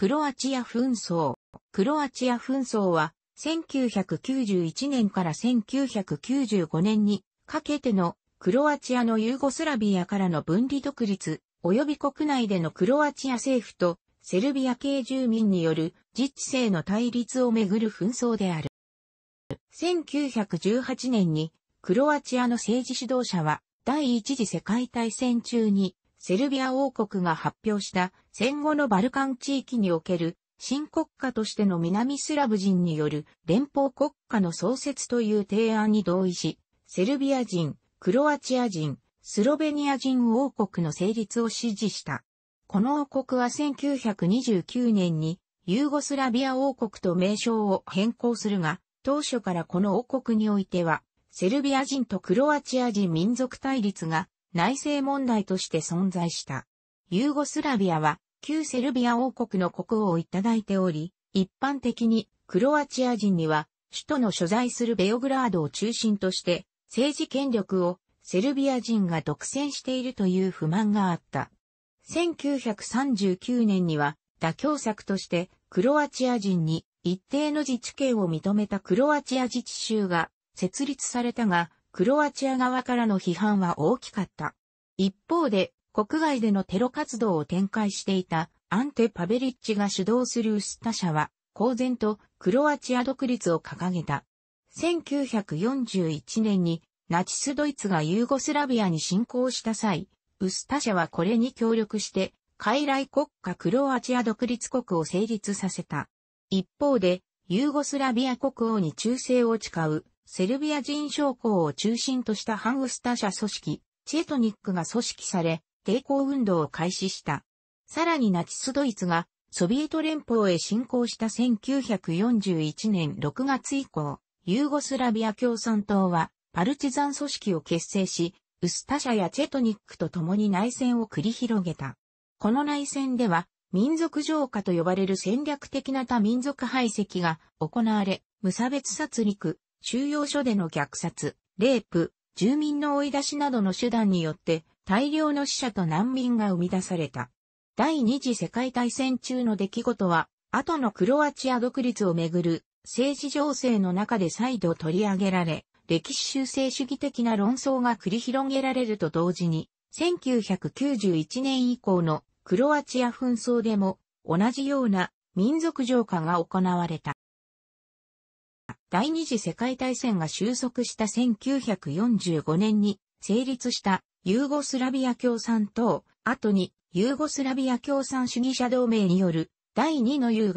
クロアチア紛争。クロアチア紛争は、1991年から1995年にかけてのクロアチアのユーゴスラビアからの分離独立、及び国内でのクロアチア政府とセルビア系住民による自治性の対立をめぐる紛争である。1918年にクロアチアの政治指導者は第一次世界大戦中にセルビア王国が発表した戦後のバルカン地域における新国家としての南スラブ人による連邦国家の創設という提案に同意し、セルビア人、クロアチア人、スロベニア人王国の成立を支持した。この王国は1929年にユーゴスラビア王国と名称を変更するが、当初からこの王国においては、セルビア人とクロアチア人民族対立が内政問題として存在した。ユーゴスラビアは旧セルビア王国の国王をいただいており、一般的にクロアチア人には首都の所在するベオグラードを中心として政治権力をセルビア人が独占しているという不満があった。1939年には妥協策としてクロアチア人に一定の自治権を認めたクロアチア自治州が設立されたが、クロアチア側からの批判は大きかった。一方で国外でのテロ活動を展開していたアンテ・パヴェリッチが主導するウスタ社は公然とクロアチア独立を掲げた。1941年にナチスドイツがユーゴスラビアに侵攻した際、ウスタ社はこれに協力して、傀儡国家クロアチア独立国を成立させた。一方で、ユーゴスラビア国王に忠誠を誓う、セルビア人将校を中心とした反ウスタ社組織、チェトニックが組織され、抵抗運動を開始した。さらにナチスドイツが、ソビエト連邦へ侵攻した1941年6月以降、ユーゴスラビア共産党は、パルチザン組織を結成し、ウスタ社やチェトニックと共に内戦を繰り広げた。この内戦では、民族浄化と呼ばれる戦略的な多民族排斥が行われ、無差別殺戮、収容所での虐殺、レイプ、住民の追い出しなどの手段によって大量の死者と難民が生み出された。第二次世界大戦中の出来事は、後のクロアチア独立をめぐる政治情勢の中で再度取り上げられ、歴史修正主義的な論争が繰り広げられると同時に、1991年以降のクロアチア紛争でも同じような民族浄化が行われた。第二次世界大戦が収束した1945年に成立したユーゴスラビア共産党、後にユーゴスラビア共産主義者同盟による第2のユ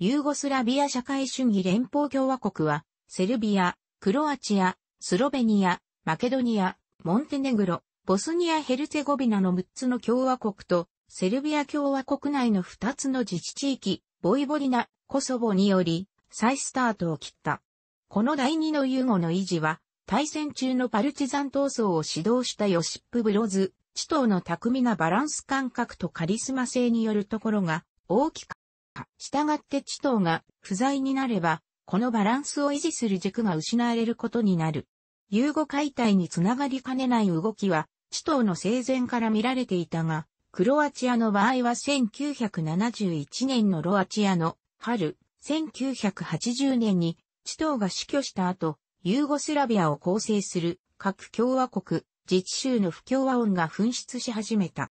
ーゴスラビア社会主義連邦共和国は、セルビア、クロアチア、スロベニア、マケドニア、モンテネグロ、ボスニア・ヘルツェゴビナの6つの共和国と、セルビア共和国内の2つの自治地域、ボイボディナ、コソボにより、再スタートを切った。この第2のユーゴの維持は、大戦中のパルチザン闘争を指導したヨシップ・ブロズ、チトの巧みなバランス感覚とカリスマ性によるところが大きかった。従ってチトが不在になれば、このバランスを維持する軸が失われることになる。ユーゴ解体につながりかねない動きは、チトの生前から見られていたが、クロアチアの場合は1971年のロアチアの春、1980年にチトが死去した後、ユーゴスラビアを構成する各共和国、自治州の不協和音が噴出し始めた。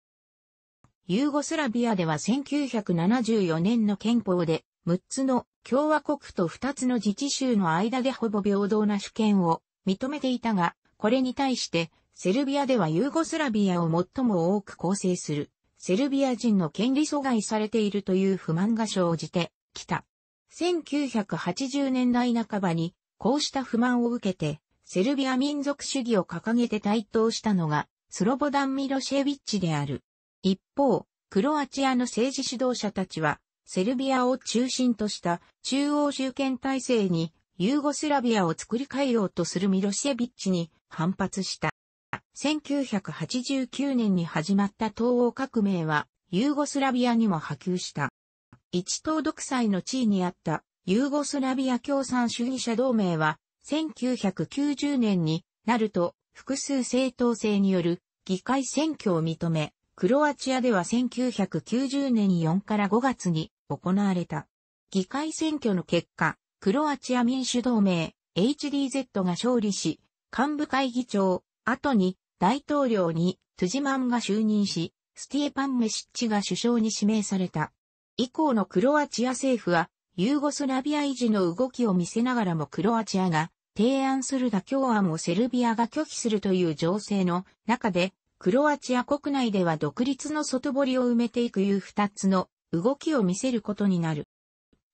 ユーゴスラビアでは1974年の憲法で、6つの共和国と2つの自治州の間でほぼ平等な主権を認めていたが、これに対してセルビアではユーゴスラビアを最も多く構成するセルビア人の権利阻害されているという不満が生じてきた。1980年代半ばにこうした不満を受けてセルビア民族主義を掲げて台頭したのがスロボダン・ミロシェヴィッチである。一方、クロアチアの政治指導者たちはセルビアを中心とした中央集権体制にユーゴスラビアを作り変えようとするミロシェヴィッチに反発した。1989年に始まった東欧革命はユーゴスラビアにも波及した。一党独裁の地位にあったユーゴスラビア共産主義者同盟は1990年になると複数政党制による議会選挙を認め、クロアチアでは1990年4から5月に行われた。議会選挙の結果、クロアチア民主同盟 HDZ が勝利し、幹部会議長、後に大統領にトゥジマンが就任し、スティエパン・メシッチが首相に指名された。以降のクロアチア政府は、ユーゴスラビア維持の動きを見せながらもクロアチアが提案する妥協案をセルビアが拒否するという情勢の中で、クロアチア国内では独立の外堀を埋めていくいう二つの動きを見せることになる。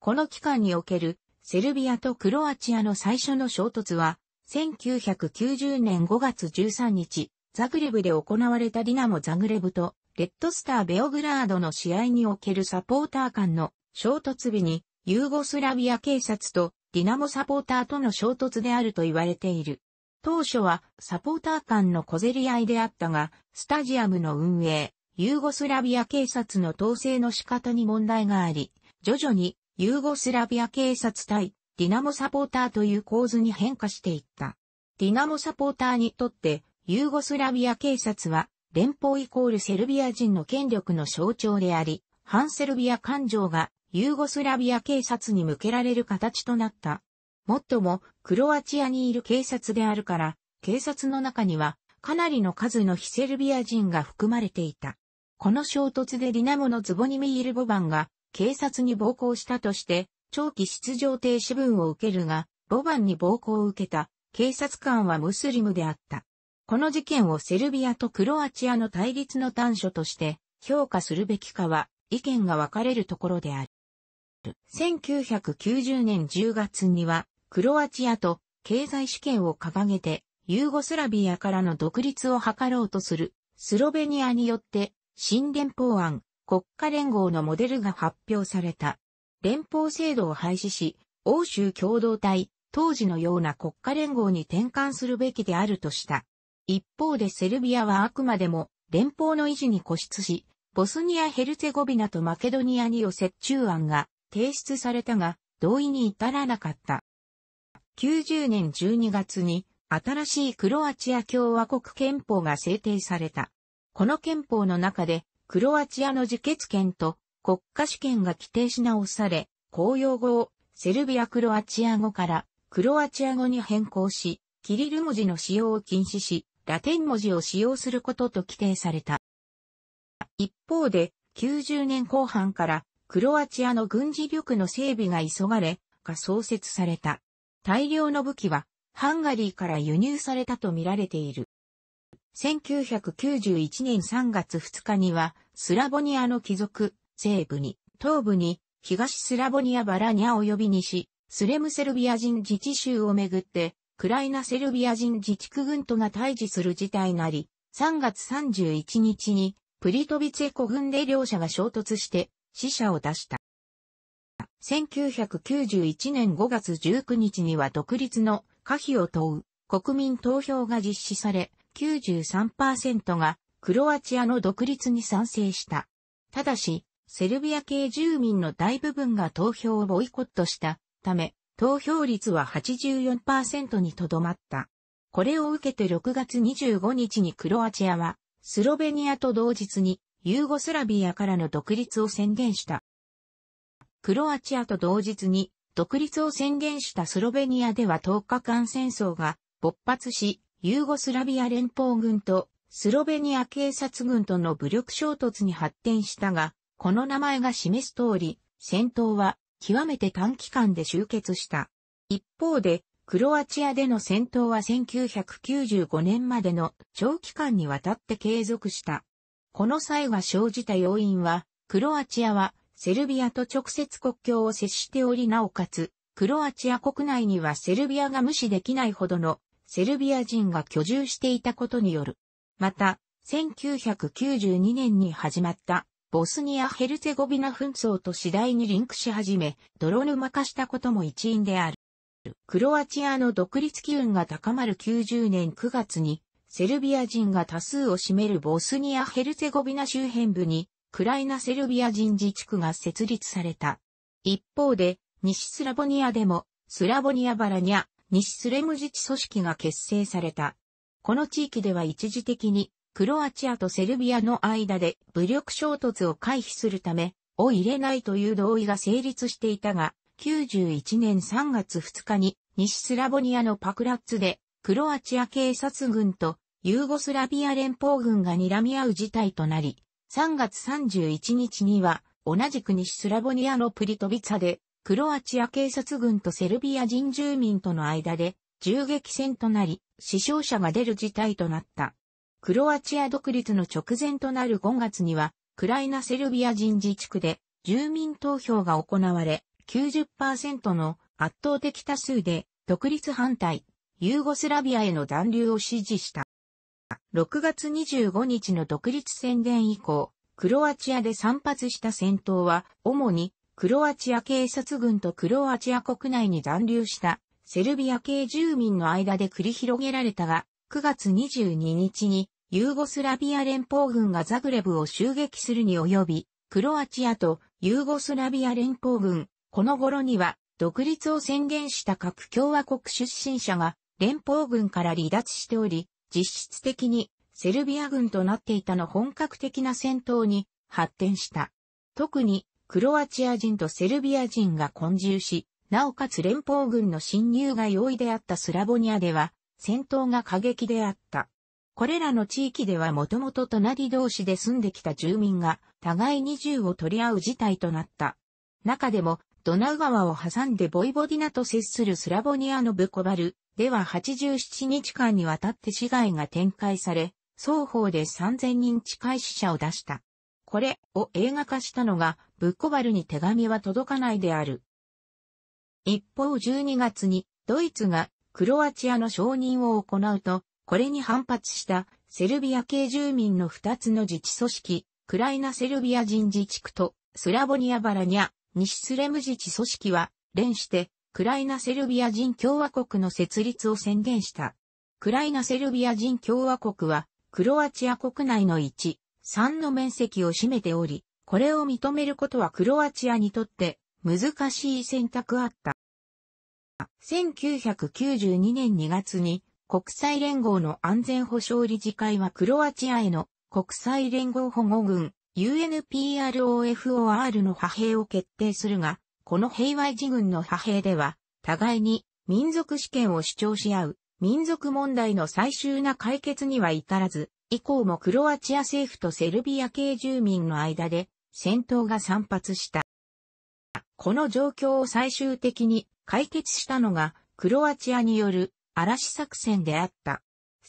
この期間におけるセルビアとクロアチアの最初の衝突は、1990年5月13日、ザグレブで行われたディナモ・ザグレブとレッドスター・ベオグラードの試合におけるサポーター間の衝突日に、ユーゴスラビア警察とディナモサポーターとの衝突であると言われている。当初はサポーター間の小競り合いであったが、スタジアムの運営、ユーゴスラビア警察の統制の仕方に問題があり、徐々にユーゴスラビア警察対ディナモサポーターという構図に変化していった。ディナモサポーターにとって、ユーゴスラビア警察は連邦イコールセルビア人の権力の象徴であり、反セルビア感情がユーゴスラビア警察に向けられる形となった。もっとも、クロアチアにいる警察であるから、警察の中には、かなりの数の非セルビア人が含まれていた。この衝突でディナモのズボニミール・ボバンが、警察に暴行したとして、長期出場停止分を受けるが、ボバンに暴行を受けた、警察官はムスリムであった。この事件をセルビアとクロアチアの対立の端緒として、評価するべきかは、意見が分かれるところである。1990年10月には、クロアチアと経済主権を掲げて、ユーゴスラビアからの独立を図ろうとする、スロベニアによって、新連邦案、国家連合のモデルが発表された。連邦制度を廃止し、欧州共同体、当時のような国家連合に転換するべきであるとした。一方でセルビアはあくまでも、連邦の維持に固執し、ボスニア・ヘルツェゴビナとマケドニアに折衷案が、提出されたが、同意に至らなかった。90年12月に、新しいクロアチア共和国憲法が制定された。この憲法の中で、クロアチアの自決権と国家主権が規定し直され、公用語をセルビア・クロアチア語からクロアチア語に変更し、キリル文字の使用を禁止し、ラテン文字を使用することと規定された。一方で、90年後半から、クロアチアの軍事力の整備が急がれ、が創設された。大量の武器は、ハンガリーから輸入されたと見られている。1991年3月2日には、スラボニアの貴族、西部に、東部に、東スラボニア・バラニャ及び西、スレムセルビア人自治州をめぐって、クライナセルビア人自治区軍とが対峙する事態なり、3月31日に、プリトビツェ湖軍で両者が衝突して、死者を出した。1991年5月19日には独立の可否を問う国民投票が実施され、93% がクロアチアの独立に賛成した。ただし、セルビア系住民の大部分が投票をボイコットしたため、投票率は 84% にとどまった。これを受けて6月25日にクロアチアは、スロベニアと同日に、ユーゴスラビアからの独立を宣言した。クロアチアと同日に独立を宣言したスロベニアでは10日間戦争が勃発し、ユーゴスラビア連邦軍とスロベニア警察軍との武力衝突に発展したが、この名前が示す通り、戦闘は極めて短期間で終結した。一方で、クロアチアでの戦闘は1995年までの長期間にわたって継続した。この際が生じた要因は、クロアチアはセルビアと直接国境を接しておりなおかつ、クロアチア国内にはセルビアが無視できないほどのセルビア人が居住していたことによる。また、1992年に始まったボスニア・ヘルツェゴビナ紛争と次第にリンクし始め、泥沼化したことも一因である。クロアチアの独立機運が高まる90年9月に、セルビア人が多数を占めるボスニア・ヘルツェゴビナ周辺部に、クライナセルビア人自治区が設立された。一方で、西スラボニアでも、スラボニア・バラニャ、西スレム自治組織が結成された。この地域では一時的に、クロアチアとセルビアの間で武力衝突を回避するため、を入れないという同意が成立していたが、91年3月2日に西スラボニアのパクラッツでクロアチア警察軍とユーゴスラビア連邦軍が睨み合う事態となり、3月31日には同じく西スラボニアのプリトビツァでクロアチア警察軍とセルビア人住民との間で銃撃戦となり、死傷者が出る事態となった。クロアチア独立の直前となる5月には、クライナセルビア人自治区で住民投票が行われ、90% の圧倒的多数で独立反対、ユーゴスラビアへの残留を支持した。6月25日の独立宣言以降、クロアチアで散発した戦闘は、主にクロアチア警察軍とクロアチア国内に残留したセルビア系住民の間で繰り広げられたが、9月22日にユーゴスラビア連邦軍がザグレブを襲撃するに及び、クロアチアとユーゴスラビア連邦軍、この頃には独立を宣言した各共和国出身者が連邦軍から離脱しており、実質的にセルビア軍となっていたの本格的な戦闘に発展した。特にクロアチア人とセルビア人が混住し、なおかつ連邦軍の侵入が容易であったスラボニアでは、戦闘が過激であった。これらの地域ではもともと隣同士で住んできた住民が互いに銃を取り合う事態となった。中でもドナウ川を挟んでボイボディナと接するスラボニアのブコバルでは87日間にわたって市街が展開され、双方で3000人近い死者を出した。これを映画化したのがブコバルに手紙は届かないである。一方12月にドイツがクロアチアの承認を行うと、これに反発したセルビア系住民の2つの自治組織、クライナセルビア人自治区とスラボニア・バラニャ、西スレム自治組織は、連してクライナセルビア人共和国の設立を宣言した。クライナセルビア人共和国は、クロアチア国内の 1/3 の面積を占めており、これを認めることはクロアチアにとって難しい選択あった。1992年2月に国際連合の安全保障理事会はクロアチアへの国際連合保護軍 UNPROFOR の派兵を決定するが、この平和自軍の派兵では互いに民族主権を主張し合う民族問題の最終な解決には至らず、以降もクロアチア政府とセルビア系住民の間で戦闘が散発した。この状況を最終的に解決したのがクロアチアによる嵐作戦であった。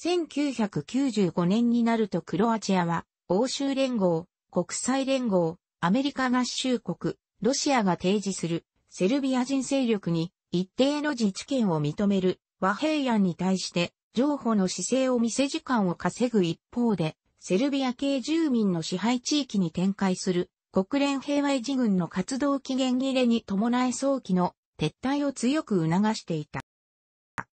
1995年になるとクロアチアは欧州連合、国際連合、アメリカ合衆国、ロシアが提示するセルビア人勢力に一定の自治権を認める和平案に対して譲歩の姿勢を見せ時間を稼ぐ一方で、セルビア系住民の支配地域に展開する国連平和維持軍の活動期限切れに伴い早期の撤退を強く促していた。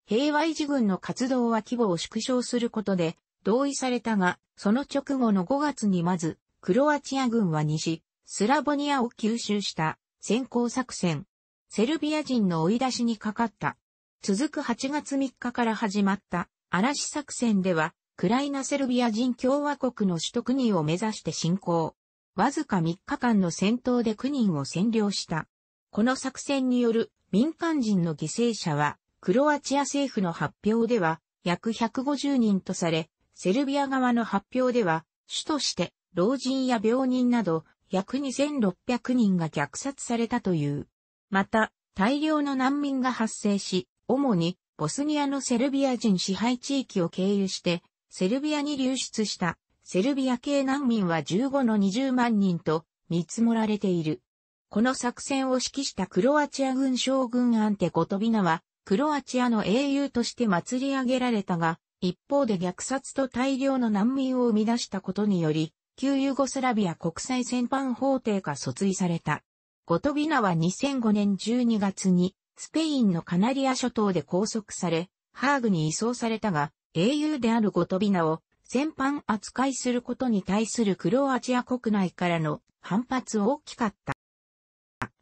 平和維持軍の活動は規模を縮小することで同意されたが、その直後の5月にまず、クロアチア軍は西、スラボニアを吸収した先行作戦。セルビア人の追い出しにかかった。続く8月3日から始まった嵐作戦では、クライナセルビア人共和国の首都クニを目指して進行。わずか3日間の戦闘でクニを占領した。この作戦による民間人の犠牲者は、クロアチア政府の発表では約150人とされ、セルビア側の発表では、主として老人や病人など約2600人が虐殺されたという。また、大量の難民が発生し、主にボスニアのセルビア人支配地域を経由して、セルビアに流出したセルビア系難民は15-20万人と見積もられている。この作戦を指揮したクロアチア軍将軍アンテ・ゴトビナは、クロアチアの英雄として祭り上げられたが、一方で虐殺と大量の難民を生み出したことにより、旧ユーゴスラビア国際戦犯法廷が訴追された。ゴトビナは2005年12月に、スペインのカナリア諸島で拘束され、ハーグに移送されたが、英雄であるゴトビナを戦犯扱いすることに対するクロアチア国内からの反発は大きかった。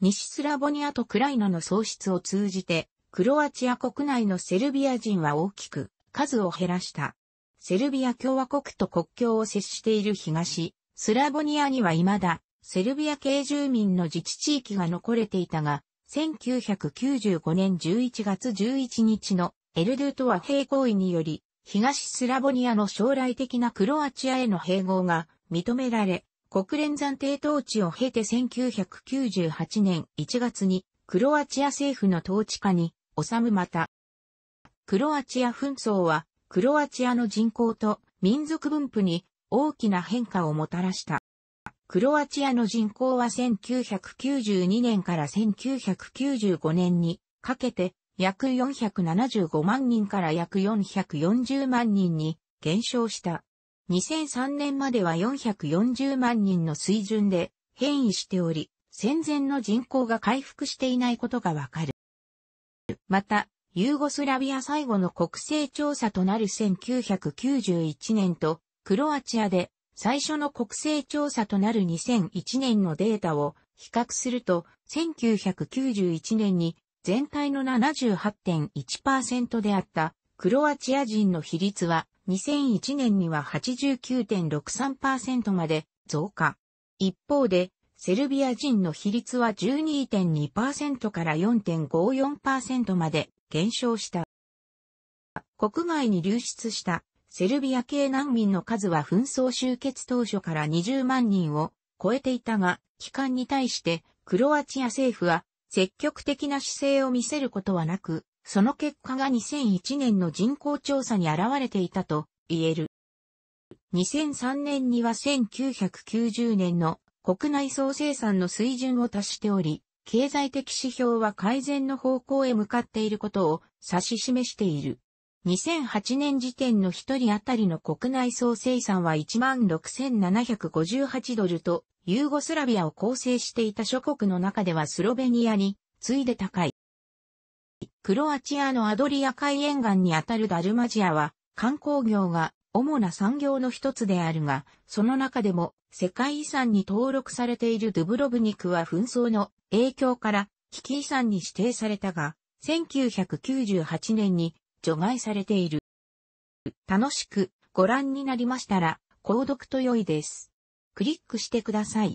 西スラボニアとクライナの喪失を通じて、クロアチア国内のセルビア人は大きく数を減らした。セルビア共和国と国境を接している東、スラボニアには未だセルビア系住民の自治地域が残れていたが、1995年11月11日のエルドゥと和平合意により、東スラボニアの将来的なクロアチアへの併合が認められ、国連暫定統治を経て1998年1月にクロアチア政府の統治下に収む。また、クロアチア紛争はクロアチアの人口と民族分布に大きな変化をもたらした。クロアチアの人口は1992年から1995年にかけて約475万人から約440万人に減少した。2003年までは440万人の水準で変異しており、戦前の人口が回復していないことがわかる。また、ユーゴスラビア最後の国勢調査となる1991年と、クロアチアで最初の国勢調査となる2001年のデータを比較すると、1991年に全体の 78.1% であったクロアチア人の比率は、2001年には 89.63% まで増加。一方で、セルビア人の比率は 12.2% から 4.54% まで減少した。国外に流出したセルビア系難民の数は紛争終結当初から20万人を超えていたが、帰還に対してクロアチア政府は積極的な姿勢を見せることはなく、その結果が2001年の人口調査に現れていたと言える。2003年には1990年の国内総生産の水準を達しており、経済的指標は改善の方向へ向かっていることを指し示している。2008年時点の1人当たりの国内総生産は 16,758 ドルと、ユーゴスラビアを構成していた諸国の中ではスロベニアに次いで高い。クロアチアのアドリア海沿岸にあたるダルマジアは観光業が主な産業の一つであるが、その中でも世界遺産に登録されているドゥブロブニクは紛争の影響から危機遺産に指定されたが、1998年に除外されている。楽しくご覧になりましたら購読と良いです。クリックしてください。